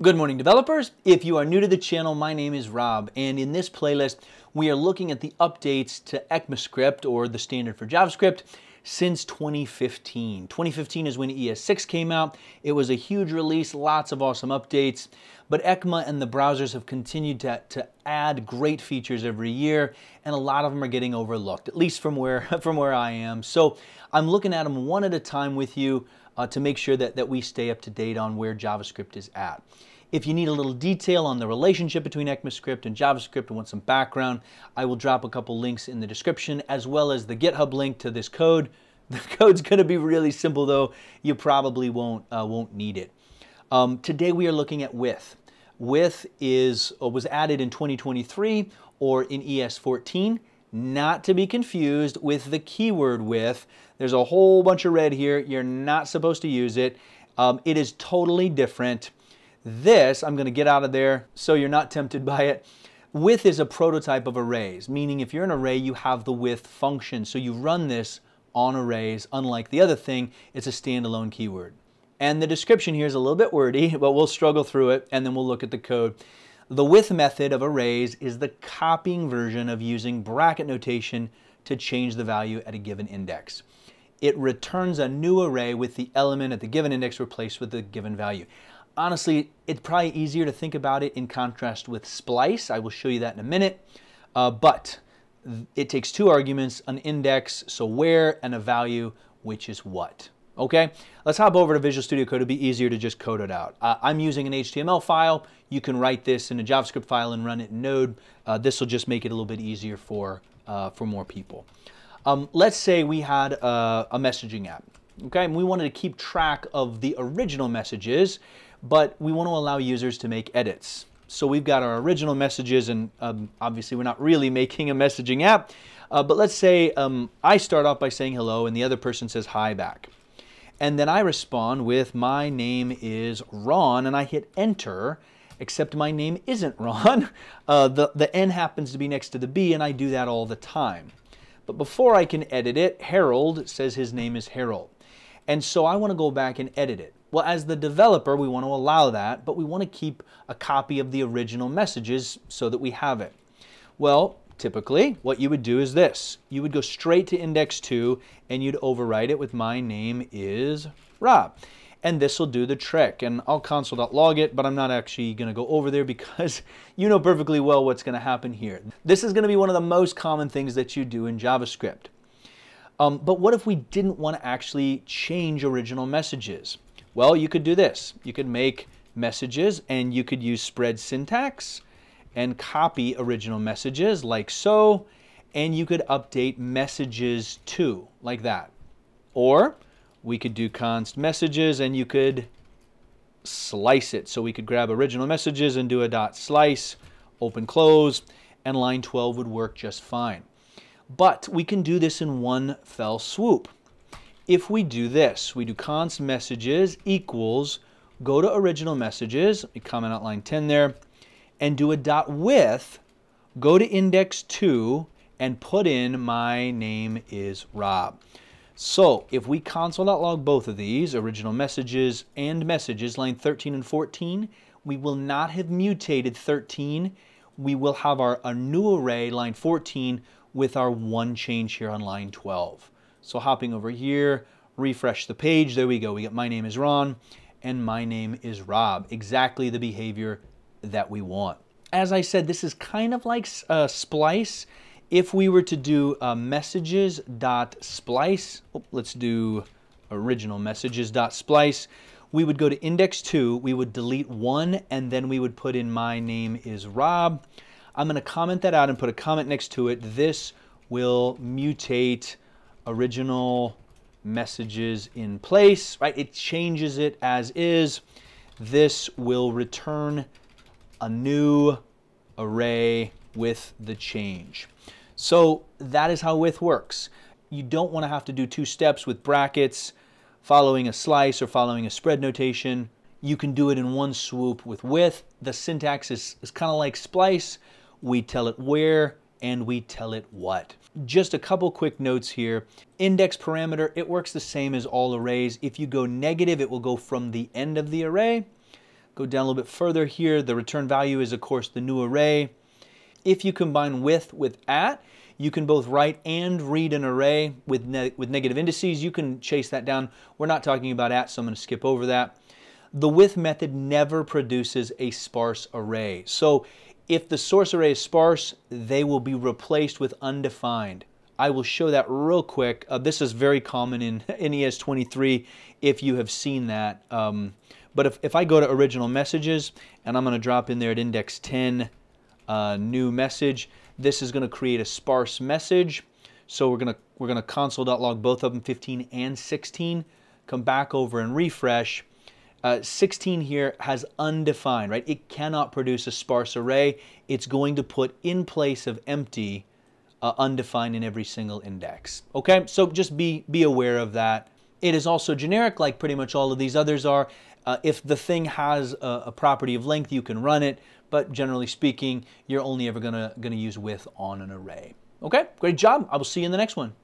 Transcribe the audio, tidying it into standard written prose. Good morning, developers. If you are new to the channel, my name is Rob, and in this playlist, we are looking at the updates to ECMAScript, or the standard for JavaScript, since 2015. 2015 is when ES6 came out. It was a huge release, lots of awesome updates, but ECMA and the browsers have continued to add great features every year, and a lot of them are getting overlooked, at least from where I am. So I'm looking at them one at a time with you to make sure that we stay up to date on where JavaScript is at. If you need a little detail on the relationship between ECMAScript and JavaScript and want some background, I will drop a couple links in the description as well as the GitHub link to this code. The code's going to be really simple though. You probably won't need it. Today we are looking at width. Width was added in 2023 or in ES14. Not to be confused with the keyword width. There's a whole bunch of red here. You're not supposed to use it. It is totally different. This, I'm going to get out of there so you're not tempted by it. Width is a prototype of arrays, meaning if you're an array, you have the width function. So you run this on arrays. Unlike the other thing, it's a standalone keyword. And the description here is a little bit wordy, but we'll struggle through it and then we'll look at the code. The width method of arrays is the copying version of using bracket notation to change the value at a given index. It returns a new array with the element at the given index replaced with the given value. Honestly, it's probably easier to think about it in contrast with splice. I will show you that in a minute. But it takes two arguments, an index, so where, and a value, which is what. Okay, let's hop over to Visual Studio Code. It'd be easier to just code it out. I'm using an HTML file. You can write this in a JavaScript file and run it in Node. This will just make it a little bit easier for more people. Let's say we had a messaging app, okay? And we wanted to keep track of the original messages, but we want to allow users to make edits. So we've got our original messages, and obviously we're not really making a messaging app, but let's say I start off by saying hello, and the other person says hi back. And then I respond with, my name is Ron, and I hit enter, except my name isn't Ron. The N happens to be next to the B, and I do that all the time. But before I can edit it, Harold says his name is Harold. And so I want to go back and edit it. Well, as the developer, we want to allow that, but we want to keep a copy of the original messages so that we have it. Well, typically, what you would do is this. You would go straight to index 2 and you'd overwrite it with my name is Rob. And this will do the trick. And I'll console.log it, but I'm not actually going to go over there because you know perfectly well what's going to happen here. This is going to be one of the most common things that you do in JavaScript. But what if we didn't want to actually change original messages? Well, you could do this. You could make messages and you could use spread syntax and copy original messages like so, and you could update messages to like that. Or we could do const messages and you could slice it. So we could grab original messages and do a dot slice, open close, and line 12 would work just fine. But we can do this in one fell swoop. If we do this, we do const messages equals, go to original messages, comment out line 10 there, and do a dot width, go to index 2 and put in my name is Rob. So if we console.log both of these, original messages and messages, line 13 and 14, we will not have mutated 13. We will have a new array, line 14, with our one change here on line 12. So hopping over here, refresh the page, there we go. We get my name is Ron and my name is Rob. Exactly the behavior that we want. As I said, this is kind of like splice. If we were to do messages.splice, let's do original messages.splice, we would go to index 2, we would delete 1, and then we would put in my name is Rob. I'm going to comment that out and put a comment next to it. This will mutate original messages in place, right? It changes it as is. This will return a new array with the change. So that is how width works. You don't want to have to do two steps with brackets, following a slice or following a spread notation. You can do it in one swoop with width. The syntax is kind of like splice. We tell it where and we tell it what. Just a couple quick notes here. Index parameter, it works the same as all arrays. If you go negative, it will go from the end of the array. Go down a little bit further here. The return value is, of course, the new array. If you combine with at, you can both write and read an array with negative indices. You can chase that down. We're not talking about at, so I'm going to skip over that. The with method never produces a sparse array. So if the source array is sparse, they will be replaced with undefined. I will show that real quick. This is very common in NES 23 if you have seen that. But if I go to original messages, and I'm going to drop in there at index 10, new message, this is going to create a sparse message. So we're going to console.log both of them, 15 and 16. Come back over and refresh. 16 here has undefined, right? It cannot produce a sparse array. It's going to put in place of empty undefined in every single index. Okay, so just be aware of that. It is also generic, like pretty much all of these others are. If the thing has a property of length, you can run it. But generally speaking, you're only ever going to use with on an array. Okay, great job. I will see you in the next one.